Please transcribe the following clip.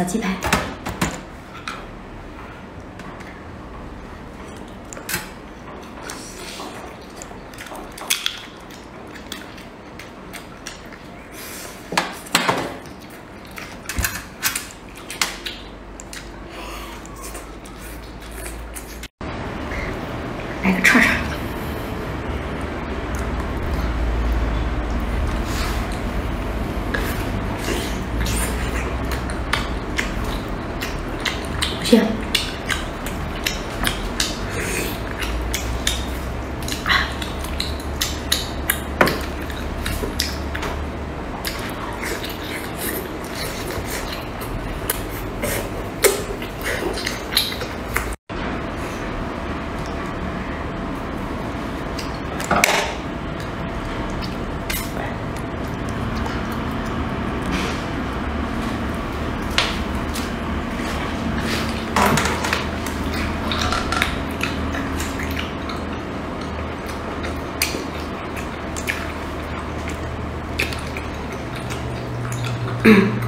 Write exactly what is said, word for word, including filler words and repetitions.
小鸡排。来个串串。 Yeah. 嗯。